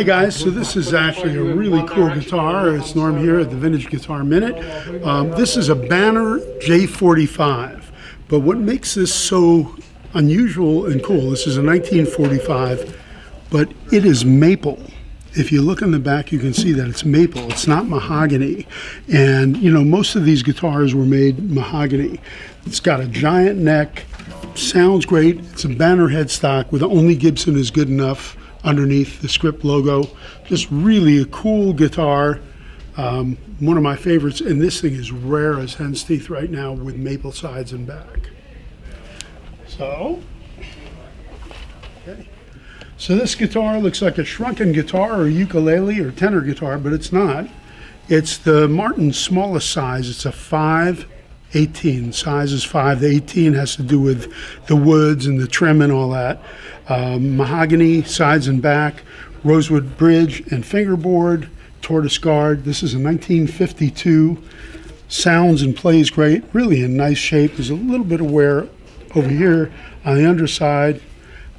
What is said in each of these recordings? Hey guys, so this is actually a really cool guitar. It's Norm here at the Vintage Guitar Minute. This is a Banner J45, but what makes this so unusual and cool, this is a 1945, but it is maple. If you look in the back, you can see that it's maple, it's not mahogany. And you know, most of these guitars were made mahogany. It's got a giant neck, sounds great. It's a Banner headstock with only Gibson is good enough underneath the Script logo. Just really a cool guitar, one of my favorites. And this thing is rare as hen's teeth right now with maple sides and back. So, okay. So this guitar looks like a shrunken guitar or ukulele or tenor guitar, but it's not. It's the Martin's smallest size. It's a 5/18. Size is 5. The 18 has to do with the woods and the trim and all that. Mahogany, sides and back, rosewood bridge and fingerboard, tortoise guard. This is a 1952. Sounds and plays great. Really in nice shape. There's a little bit of wear over here on the underside.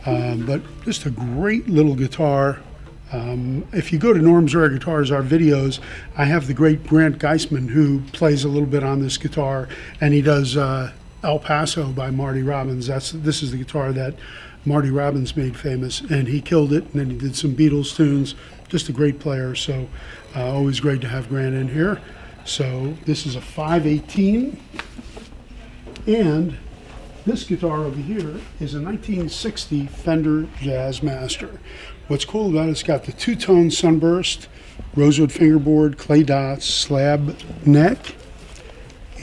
But just a great little guitar. If you go to Norm's Rare Guitars, our videos, I have the great Grant Geisman, who plays a little bit on this guitar, and he does El Paso by Marty Robbins. This is the guitar that Marty Robbins made famous, and he killed it, and then he did some Beatles tunes. Just a great player, so always great to have Grant in here. So this is a 5/18, and this guitar over here is a 1960 Fender Jazzmaster. What's cool about it, it's got the two-tone sunburst, rosewood fingerboard, clay dots, slab neck,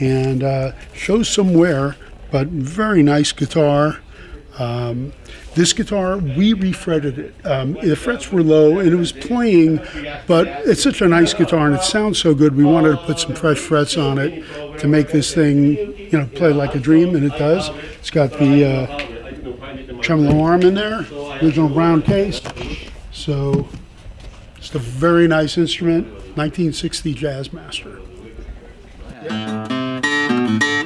and shows some wear, but very nice guitar. This guitar, we refretted it. The frets were low and it was playing, but it's such a nice guitar and it sounds so good. We wanted to put some fresh frets on it to make this thing, you know, play like a dream, and it does. It's got the tremolo arm in there, original brown case. So it's a very nice instrument, 1960 Jazzmaster. Yeah.